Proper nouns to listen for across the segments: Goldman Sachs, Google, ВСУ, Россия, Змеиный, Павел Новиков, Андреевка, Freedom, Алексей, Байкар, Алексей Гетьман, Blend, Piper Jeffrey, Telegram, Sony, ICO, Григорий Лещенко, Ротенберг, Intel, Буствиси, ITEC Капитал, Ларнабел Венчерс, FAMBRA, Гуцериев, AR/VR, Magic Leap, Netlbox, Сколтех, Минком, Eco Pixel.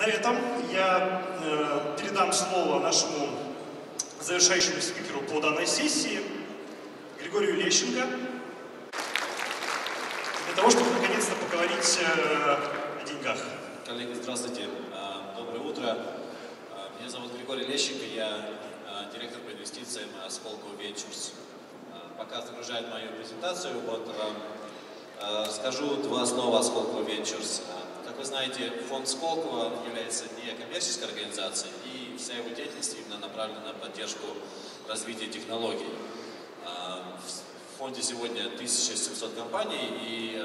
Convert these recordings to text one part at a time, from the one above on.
На этом я передам слово нашему завершающему спикеру по данной сессии, Григорию Лещенко, для того, чтобы наконец-то поговорить о деньгах. Коллеги, здравствуйте. Доброе утро. Меня зовут Григорий Лещенко, я директор по инвестициям Сколково Ventures. Пока загружает мою презентацию, вот скажу два слова о Сколково Ventures. Как вы знаете, фонд Сколково является некоммерческой организацией, и вся его деятельность именно направлена на поддержку развития технологий. В фонде сегодня 1700 компаний, и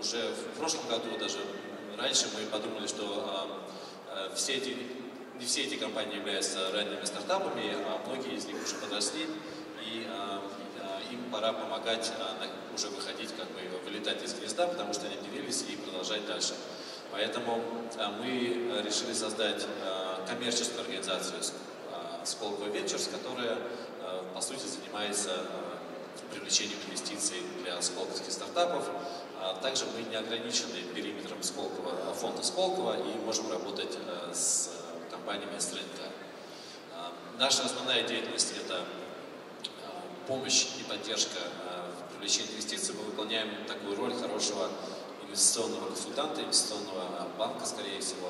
уже в прошлом году, даже раньше, мы подумали, что не все эти компании являются ранними стартапами, а многие из них уже подросли, и им пора помогать уже выходить, как бы вылетать из гнезда, потому что они делились, и продолжать дальше. Поэтому мы решили создать коммерческую организацию Сколково Ventures, которая, по сути, занимается привлечением инвестиций для сколковских стартапов. Также мы не ограничены периметром фонда Сколково и можем работать с компаниями с рынка. Наша основная деятельность – это помощь и поддержка в привлечении инвестиций. Мы выполняем такую роль хорошего инвестиционного консультанта, инвестиционного банка, скорее всего,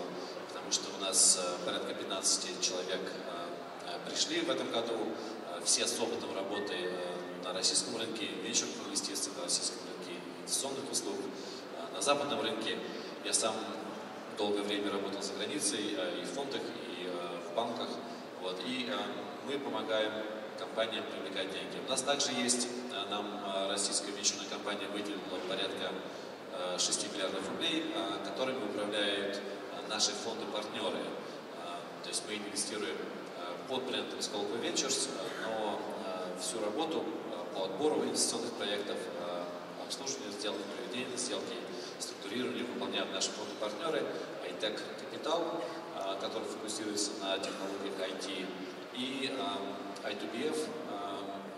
потому что у нас порядка 15 человек пришли в этом году, все с опытом работы на российском рынке, венчурных инвестиций на российском рынке, инвестиционных услуг на западном рынке. Я сам долгое время работал за границей и в фондах, и в банках. Вот. И мы помогаем компаниям привлекать деньги. У нас также есть, нам российская венчурная компания выделила порядка 6 миллиардов рублей, которыми управляют наши фонды-партнеры. То есть мы инвестируем под брендом Сколково Ventures, но всю работу по отбору инвестиционных проектов, обслуживанию сделки, проведение сделки, структурирование выполняют наши фонды-партнеры ITEC Капитал, который фокусируется на технологиях IT, и ITBF,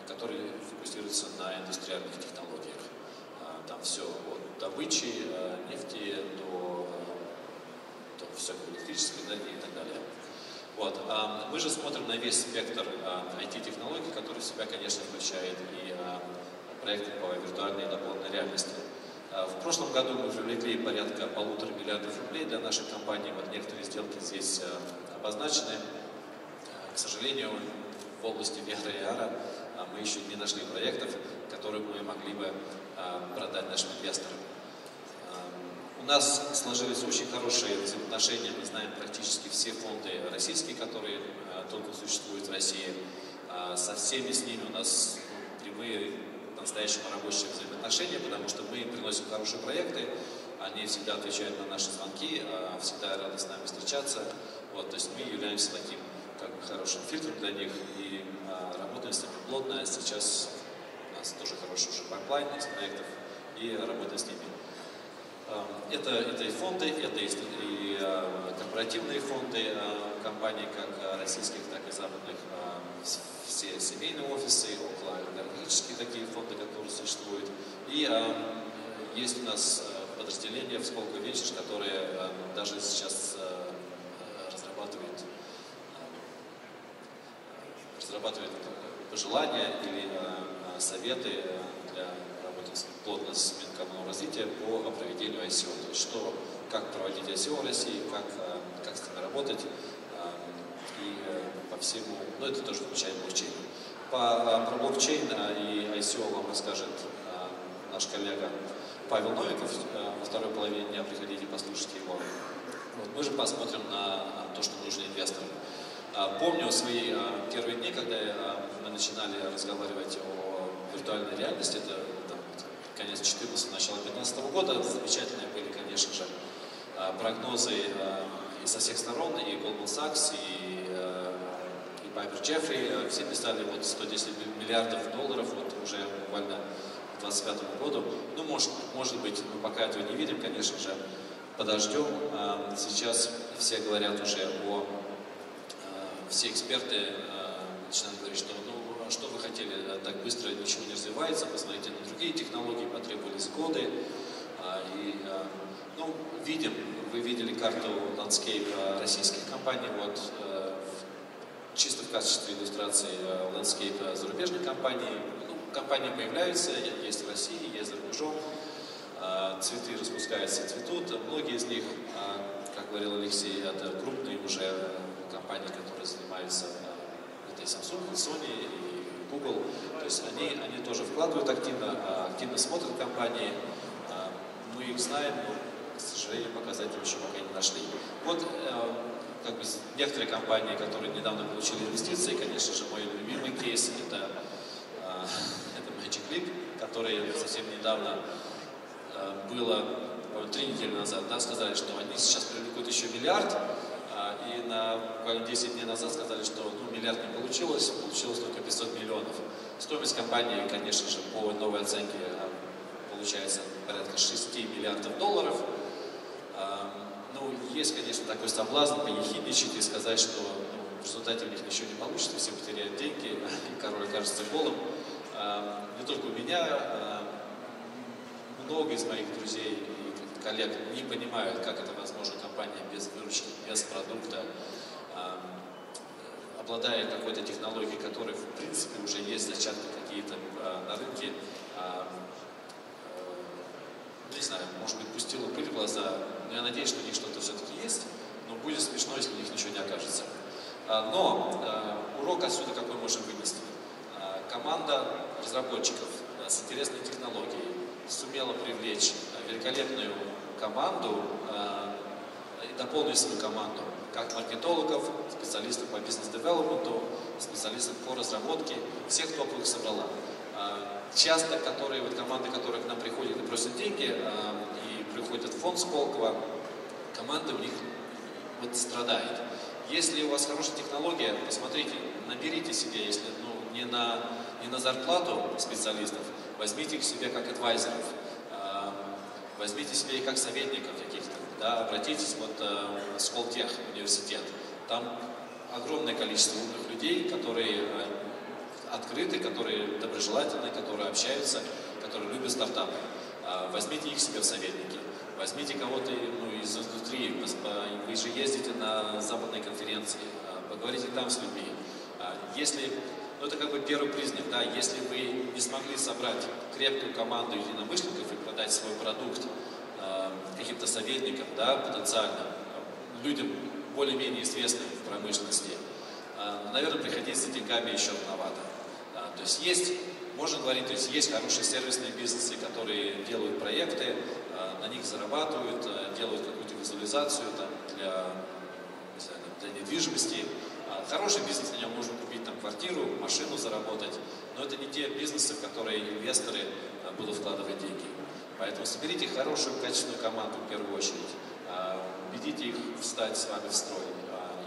который фокусируется на индустриальных технологиях. Там все от добычи нефти до всякой электрической энергии и так далее. Вот. Мы же смотрим на весь спектр IT-технологий, который в себя, конечно, включает и проекты по виртуальной и дополненной реальности. В прошлом году мы привлекли порядка 1,5 миллиардов рублей для наших компаний. Вот некоторые сделки здесь обозначены. К сожалению, в области VR и AR мы еще не нашли проектов, которые мы могли бы продать нашим инвесторам. У нас сложились очень хорошие взаимоотношения, мы знаем практически все фонды российские, которые только существуют в России. Со всеми с ними у нас прямые, по-настоящему рабочие взаимоотношения, потому что мы приносим хорошие проекты, они всегда отвечают на наши звонки, всегда рады с нами встречаться. Вот, то есть мы являемся таким как бы хорошим фильтром для них и работаем с ними плотно. Сейчас у нас тоже хороший уже пайплайн из проектов и работаем с ними. Это и фонды, это и корпоративные фонды компаний, как российских, так и западных, все семейные офисы, околоэнергетические такие фонды, которые существуют. И есть у нас подразделения в Сколково Ventures, которые даже сейчас разрабатывают пожелания или советы для плотно с Минкомом развития по проведению ICO, то есть что, как проводить ICO в России, как с ними работать и по всему, но это тоже включает блокчейн. Про блокчейн и ICO вам расскажет наш коллега Павел Новиков, во второй половине дня приходите, послушайте его. Вот, мы же посмотрим на то, что нужно инвесторам. Помню свои первые дни, когда мы начинали разговаривать о виртуальной реальности, это конец 2014, начало 2015 года. Замечательные были, конечно же, прогнозы и со всех сторон, и Goldman Sachs, и Piper Jeffrey. Все писали вот 110 миллиардов долларов, вот уже буквально к 2025 году. Ну, может быть, мы пока этого не видим, конечно же, подождем. Сейчас все говорят уже о... Все эксперты начинают говорить, что что вы хотели, так быстро ничего не развивается, посмотрите на другие технологии, потребовались годы. Видим, вы видели карту ландскейпа российских компаний, вот чисто в качестве иллюстрации ландскейпа зарубежной компании. Ну, компании появляются, есть в России, есть за рубежом, цветы распускаются, цветут. Многие из них, как говорил Алексей, это крупные уже компании, которые занимаются, это и Samsung, и Sony, и Google. То есть они тоже вкладывают активно смотрят компании. Мы их знаем, но, к сожалению, показатели еще пока не нашли. Вот как бы некоторые компании, которые недавно получили инвестиции, конечно же, мой любимый кейс – это Magic Leap, который совсем недавно было, по-моему, 3 недели назад, да, сказали, что они сейчас привлекут еще миллиард, и на буквально 10 дней назад сказали, что ну, миллиард не получилось, получилось только 500 миллионов. Стоимость компании, конечно же, по новой оценке получается порядка $6 миллиардов. Ну, есть, конечно, такой соблазн поехидничать и сказать, что ну, в результате у них ничего не получится, все потеряют деньги, король кажется голым. Не только у меня, много из моих друзей и коллег не понимают, как это возможно, компания без выручки, без продукта, обладая какой-то технологией, которая в принципе уже есть зачатки какие-то на рынке. Не знаю, может быть, пустила пыль в глаза, но я надеюсь, что у них что-то все-таки есть, но будет смешно, если у них ничего не окажется. Но урок отсюда какой можно вынести? Команда разработчиков с интересной технологией сумела привлечь великолепную команду и дополнить свою команду, как маркетологов, специалистов по бизнес-девелопменту, специалистов по разработке, всех, кто их собрала. Часто вот команды, которые к нам приходят и просят деньги, и приходят в фонд Сколково, команда у них вот страдает. Если у вас хорошая технология, посмотрите, наберите себе, если ну, не на зарплату специалистов, возьмите их себе как адвайзеров, возьмите себе и как советников каких-то, да, обратитесь вот в Сколтех университет. Там огромное количество умных людей, которые открыты, которые доброжелательны, которые общаются, которые любят стартапы. Возьмите их себе в советники. Возьмите кого-то ну, из индустрии. Вы же ездите на западные конференции. Поговорите там с людьми. Если, ну, это как бы первый признак. Да, если вы не смогли собрать крепкую команду единомышленников и продать свой продукт каким-то советникам, да, потенциально, людям более-менее известным в промышленности, наверное, приходить с деньгами еще рановато. То есть можно говорить, то есть есть хорошие сервисные бизнесы, которые делают проекты, на них зарабатывают, делают какую-то визуализацию там, для недвижимости. Хороший бизнес, на нем можно купить там, квартиру, машину заработать, но это не те бизнесы, в которые инвесторы будут вкладывать деньги. Поэтому соберите хорошую, качественную команду в первую очередь, убедите их встать с вами в строй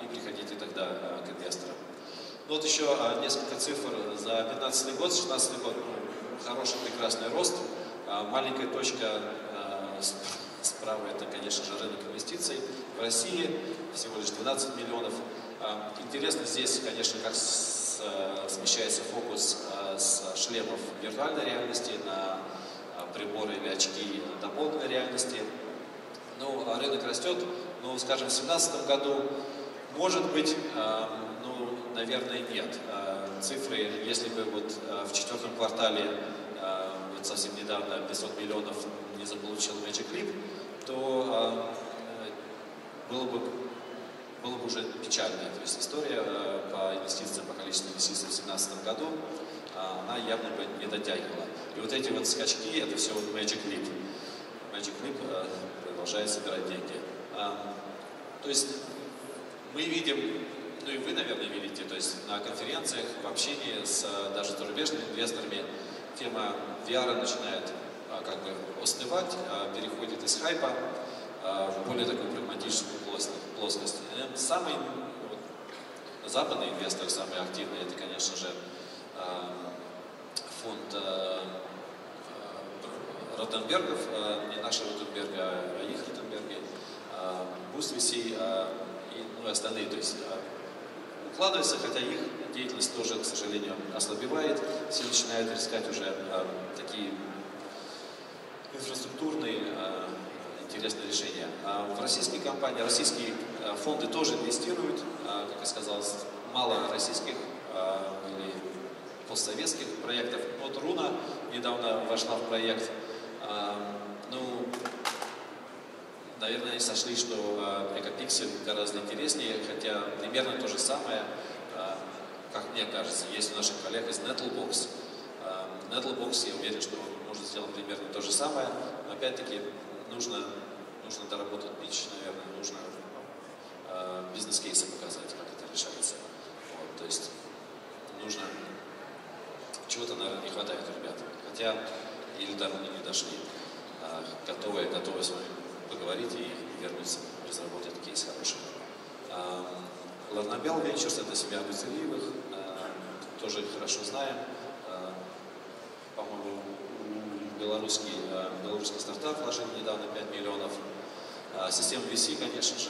и приходите тогда к инвесторам. Вот еще несколько цифр за 2015 год, 2016 год, ну, хороший, прекрасный рост. Маленькая точка справа, это, конечно же, рынок инвестиций. В России всего лишь 12 миллионов. Интересно здесь, конечно, как смещается фокус с шлемов виртуальной реальности на приборы или очки дополненной реальности. Ну, рынок растет, но, скажем, в 2017 году, может быть, наверное, нет. Цифры, если бы вот в 4-м квартале, вот совсем недавно, 500 миллионов не заполучил Magic Leap, то было бы уже печально. То есть история по инвестициям, по количеству инвестиций в 2017 году, она явно бы не дотягивала. И вот эти вот скачки, это все вот Magic Leap. Magic Leap продолжает собирать деньги. То есть мы видим, ну и вы, наверное, видите, то есть на конференциях, в общении с даже зарубежными инвесторами тема VR начинает как бы остывать, переходит из хайпа в более такую прагматическую плоскость. Самый вот, западный инвестор, самый активный, это, конечно же, фонд Ротенбергов, не наши Ротенберга, а их Ротенберги, Буствиси и остальные. То есть, вкладываются, хотя их деятельность тоже, к сожалению, ослабевает. Все начинают искать уже такие инфраструктурные интересное решение. В российские компании, российские фонды тоже инвестируют, как я сказал, мало российских или постсоветских проектов. Вот Руна недавно вошла в проект. Ну, наверное, они сошли, что Eco Pixel гораздо интереснее, хотя примерно то же самое, как мне кажется, есть у наших коллег из Netlbox. Netlbox, я уверен, что он может сделать примерно то же самое, но опять-таки нужно доработать пич, наверное, нужно бизнес-кейсы показать, как это решается. Вот, то есть нужно чего-то, наверное, не хватает, ребята. Хотя или до руки не дошли, готовы с вами поговорить и вернуться, разработать кейс хороший. Ларнабел Венчерс — это семья Гуцериевых, тоже хорошо знаем. По-моему, белорусский стартап вложил недавно 5 миллионов. Система VC, конечно же,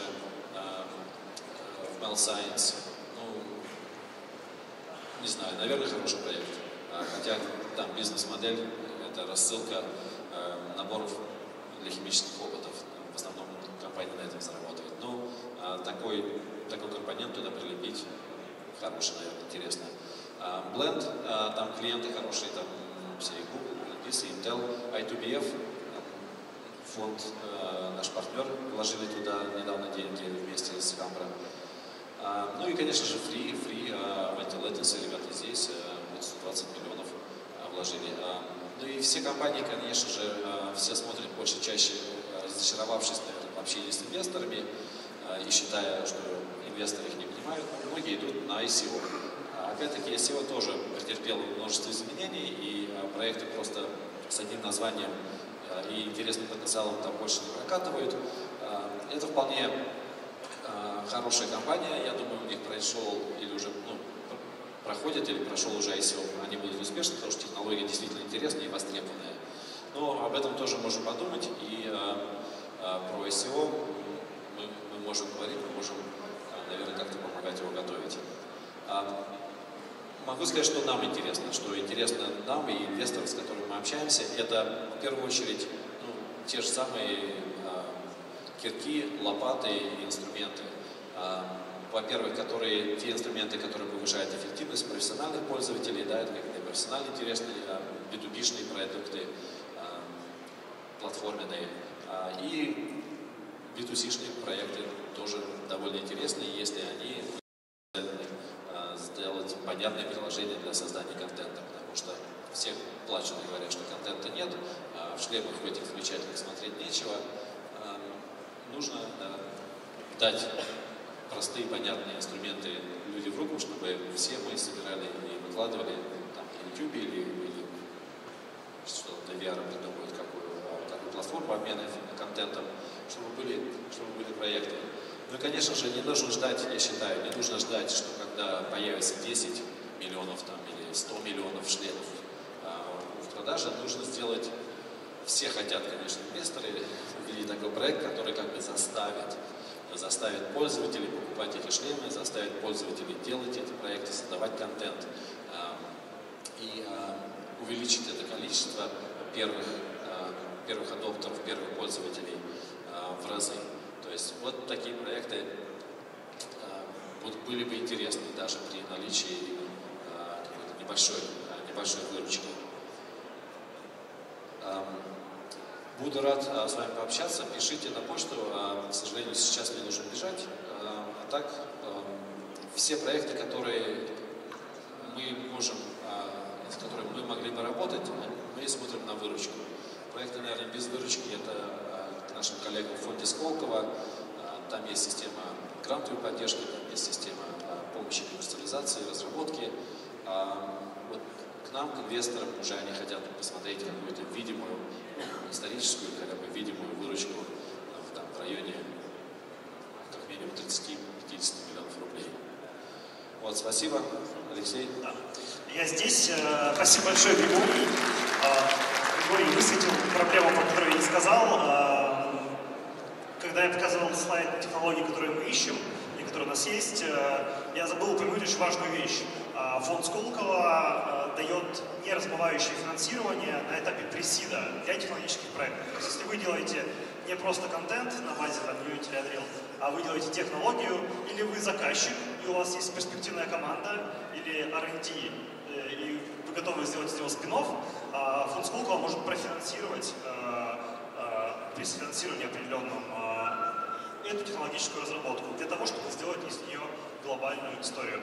в WellScience. Ну, не знаю, наверное, хороший проект. Хотя там бизнес-модель — это рассылка наборов для химических опытов. В основном компания на этом зарабатывает. Но такой компонент туда прилепить хороший, наверное, интересно. Blend, там клиенты хорошие, там все Google, Intel, ITBF, фонд, наш партнер, вложили туда недавно деньги вместе с FAMBRA. Ну и, конечно же, Free Anti-Latency, ребята здесь, 120 миллионов вложили. Ну и все компании, конечно же, все смотрят больше, чаще, разочаровавшись, наверное, в общении с инвесторами и считая, что инвесторы их не понимают, многие идут на ICO. Опять-таки, ICO тоже претерпело множество изменений, и проекты просто с одним названием и интересным потенциалом там больше не прокатывают. Это вполне хорошая компания, я думаю, у них произошел или уже, проходит или прошел уже ICO, они будут успешны, потому что технология действительно интересная и востребованная. Но об этом тоже можем подумать, и про ICO мы можем говорить, мы можем, наверное, как-то помогать его готовить. Могу сказать, что нам интересно, и инвесторы, с которыми мы общаемся, это в первую очередь те же самые кирки, лопаты и инструменты. Во-первых, те инструменты, которые повышают эффективность профессиональных пользователей, да, это какие-то профессионально интересные, B2B-шные продукты, платформенные. И B2C-шные проекты тоже довольно интересные, если они сделать понятное приложение для создания контента, потому что все плачут и говорят, что контента нет, в шлемах в этих замечательных смотреть нечего. Нужно дать простые, понятные инструменты людям в руку, чтобы все мы собирали и выкладывали там, на YouTube или что-то VR придумывают, какую платформу обмена контентом, чтобы были проекты. Ну и, конечно же, не нужно ждать, я считаю, не нужно ждать, что когда появится 10 миллионов там, или 100 миллионов шлемов в продаже, нужно сделать, все хотят, конечно, инвесторы, увидеть такой проект, который как бы заставит пользователей покупать эти шлемы, заставит пользователей делать эти проекты, создавать контент и увеличить это количество первых адоптеров, первых пользователей в разы. То есть вот такие проекты были бы интересны даже при наличии какой-то небольшой выручки. Буду рад с вами пообщаться, пишите на почту, к сожалению, сейчас мне нужно бежать. А так, все проекты, с которыми мы могли бы работать, мы смотрим на выручку. Проекты, наверное, без выручки, это к нашим коллегам в фонде Сколково, там есть система грантовой поддержки, там есть система помощи коммерциализации, разработки. Вот к нам, к инвесторам, уже они хотят посмотреть какую-то видимую, историческую, хотя бы видимую выручку в районе как минимум 30-50 миллионов рублей. Вот, спасибо, Алексей. Да. Я здесь. Спасибо большое, Григорий. Григорий высветил проблему, про которую я не сказал. Когда я показывал слайд технологий, которые мы ищем, и которые у нас есть. Я забыл упомянуть очень важную вещь. Фонд Сколково дает неразбывающее финансирование на этапе пресида для технологических проектов. То есть, если вы делаете не просто контент на базе Unity Unreal, а вы делаете технологию, или вы заказчик, и у вас есть перспективная команда, или R&D, и вы готовы сделать из него спин-офф, фонд Сколково может профинансировать при финансировании определенном эту технологическую разработку для того, чтобы сделать из нее глобальную историю.